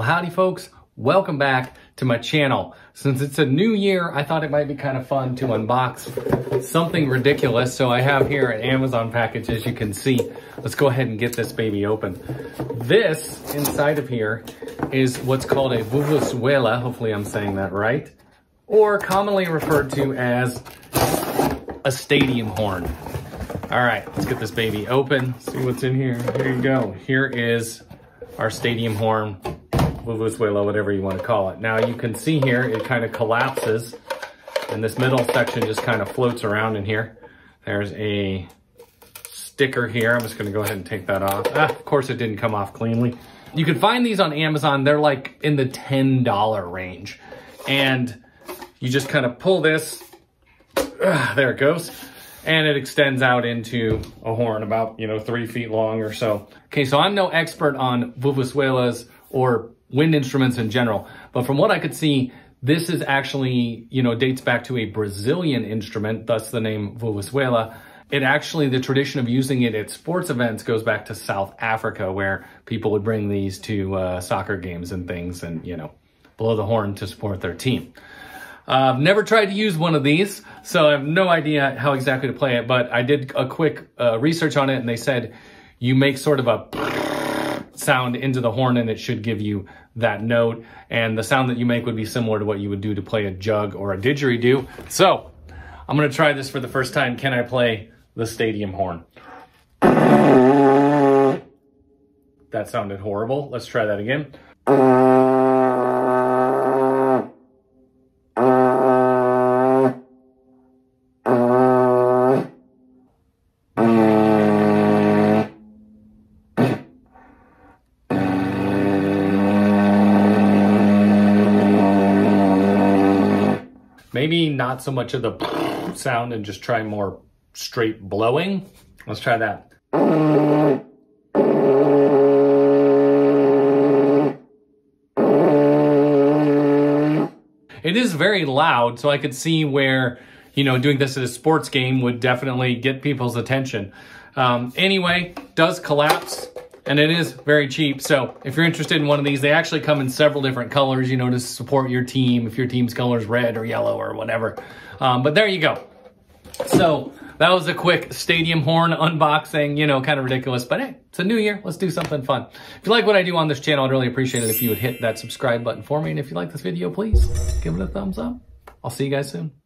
Well, howdy folks, welcome back to my channel. Since it's a new year, I thought it might be kind of fun to unbox something ridiculous. So I have here an Amazon package, as you can see. Let's go ahead and get this baby open. This inside of here is what's called a vuvuzela. Hopefully I'm saying that right. Or commonly referred to as a stadium horn. All right, let's get this baby open. See what's in here. Here you go. Here is our stadium horn. Vuvuzela, whatever you want to call it. Now you can see here, it kind of collapses and this middle section just kind of floats around in here. There's a sticker here. I'm just going to go ahead and take that off. Of course it didn't come off cleanly. You can find these on Amazon. They're like in the $10 range. And you just kind of pull this, there it goes. And it extends out into a horn about, 3 feet long or so. Okay, so I'm no expert on vuvuzelas or wind instruments in general. But from what I could see, this is actually, dates back to a Brazilian instrument, thus the name vuvuzela. It actually, the tradition of using it at sports events goes back to South Africa, where people would bring these to soccer games and things and, blow the horn to support their team. I've never tried to use one of these, so I have no idea how exactly to play it, but I did a quick research on it, and they said you make sort of a sound into the horn and it should give you that note, and the sound that you make would be similar to what you would do to play a jug or a didgeridoo. So I'm going to try this for the first time. Can I play the stadium horn? That sounded horrible. Let's try that again. Maybe not so much of the sound and just try more straight blowing. Let's try that. It is very loud, so I could see where, doing this at a sports game would definitely get people's attention. Anyway, does collapse. And it is very cheap. So if you're interested in one of these, they actually come in several different colors, to support your team, if your team's color's red or yellow or whatever. But there you go. So that was a quick stadium horn unboxing, kind of ridiculous. But hey, it's a new year. Let's do something fun. If you like what I do on this channel, I'd really appreciate it if you would hit that subscribe button for me. And if you like this video, please give it a thumbs up. I'll see you guys soon.